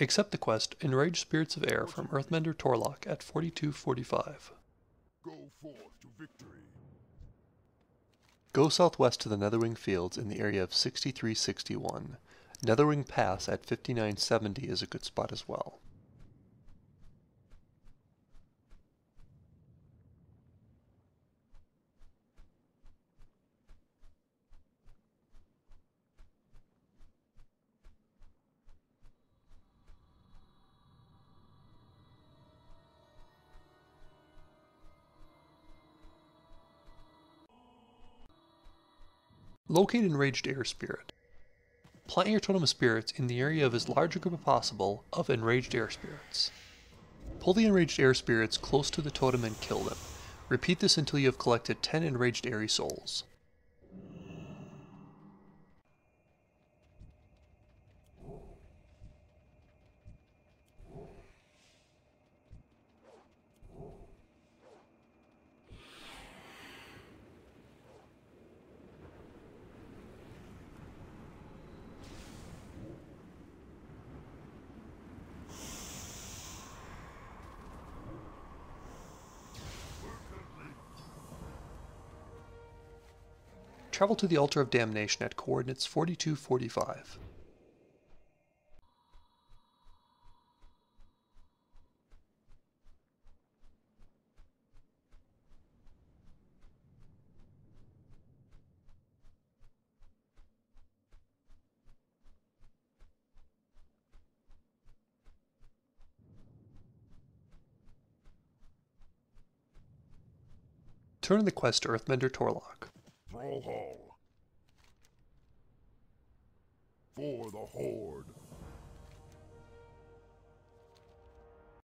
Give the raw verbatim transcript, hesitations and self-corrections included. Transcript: Accept the quest, Enraged Spirits of Air from Earthmender Torlok at forty-two forty-five. Go forth to victory. Go southwest to the Netherwing Fields in the area of sixty-three sixty-one. Netherwing Pass at fifty-nine seventy is a good spot as well. Locate Enraged Air Spirit. Plant your Totem of Spirits in the area of as large a group as possible of Enraged Air Spirits. Pull the Enraged Air Spirits close to the totem and kill them. Repeat this until you have collected ten Enraged Airy Souls. Travel to the Altar of Damnation at coordinates forty-two forty-five. Turn in the quest to Earthmender Torlok. For the Horde.